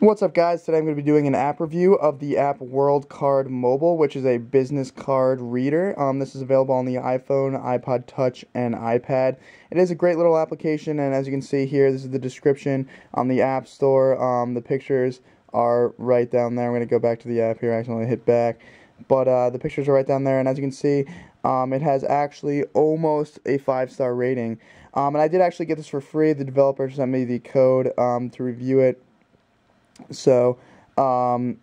What's up guys, today I'm going to be doing an app review of the app WorldCard Mobile, which is a business card reader. This is available on the iPhone, iPod Touch, and iPad. It is a great little application, and as you can see here, this is the description on the App Store. The pictures are right down there. I'm going to go back to the app here, I accidentally hit back. But the pictures are right down there, and as you can see, it has actually almost a 5-star rating. And I did actually get this for free. The developer sent me the code to review it. So, I'll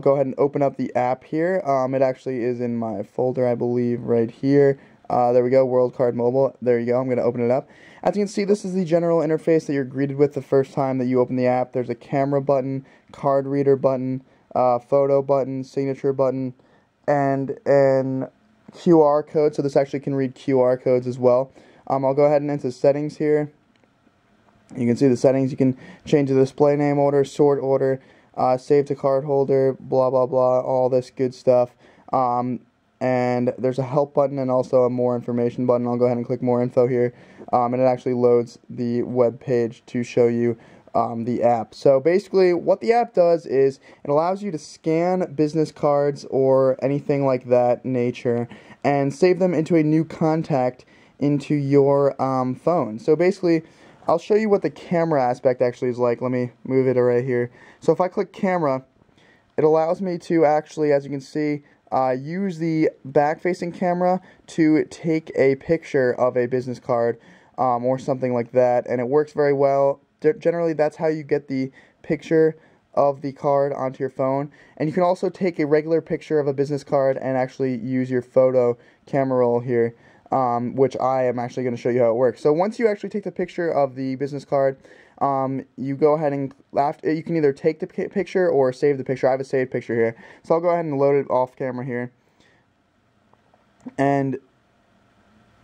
go ahead and open up the app here. It actually is in my folder, I believe, right here. There we go, WorldCard Mobile. There you go, I'm going to open it up. As you can see, this is the general interface that you're greeted with the first time that you open the app. There's a camera button, card reader button, photo button, signature button, and an QR code. So this actually can read QR codes as well. I'll go ahead and enter settings here. You can see the settings. You can change the display name order, sort order, save to card holder, blah, blah, blah, all this good stuff. And there's a help button and also a more information button. I'll go ahead and click more info here. And it actually loads the web page to show you the app. So basically what the app does is it allows you to scan business cards or anything like that nature and save them into a new contact into your phone. So basically, I'll show you what the camera aspect actually is like. Let me move it right here. So if I click camera, it allows me to actually, as you can see, use the back-facing camera to take a picture of a business card or something like that, and it works very well. Generally, that's how you get the picture of the card onto your phone, and you can also take a regular picture of a business card and actually use your photo camera roll here. Which I am actually going to show you how it works. So once you actually take the picture of the business card, you go ahead and you can either take the picture or save the picture. I have a saved picture here, so I'll go ahead and load it off camera here. And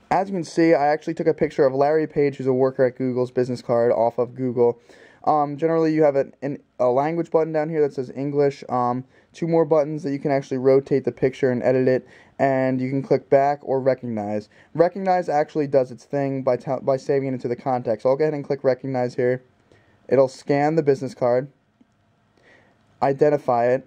as you can see, I actually took a picture of Larry Page, who's a worker at Google's business card off of Google. Generally, you have a language button down here that says English, two more buttons that you can actually rotate the picture and edit it, and you can click back or recognize. Recognize actually does its thing by saving it into the context. So I'll go ahead and click recognize here. It'll scan the business card, identify it,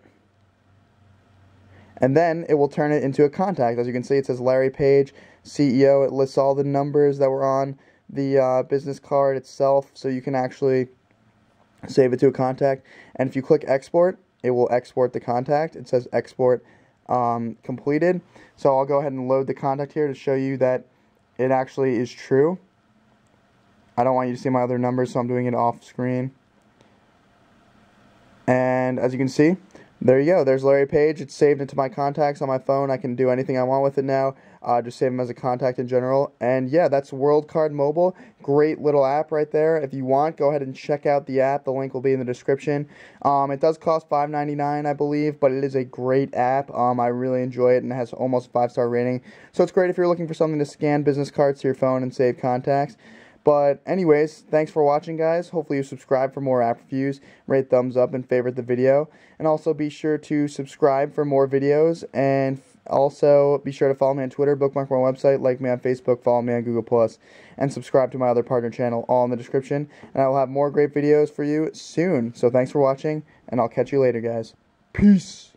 and then it will turn it into a contact. As you can see, it says Larry Page, CEO. It lists all the numbers that were on the business card itself, so you can actually save it to a contact. And if you click export, it will export the contact. It says export completed. So I'll go ahead and load the contact here to show you that it actually is true. I don't want you to see my other numbers, so I'm doing it off screen. And as you can see, there you go. There's Larry Page. It's saved into my contacts on my phone. I can do anything I want with it now. Just save them as a contact in general. And yeah, that's WorldCard Mobile. Great little app right there. If you want, go ahead and check out the app. The link will be in the description. It does cost $5.99, I believe, but it is a great app. I really enjoy it, and it has almost a 5-star rating. So it's great if you're looking for something to scan business cards to your phone and save contacts. But anyways, thanks for watching, guys. Hopefully you subscribe for more app reviews, rate thumbs up, and favorite the video. And also be sure to subscribe for more videos. And also be sure to follow me on Twitter, bookmark my website, like me on Facebook, follow me on Google Plus, and subscribe to my other partner channel, all in the description. And I will have more great videos for you soon. So thanks for watching, and I'll catch you later, guys. Peace.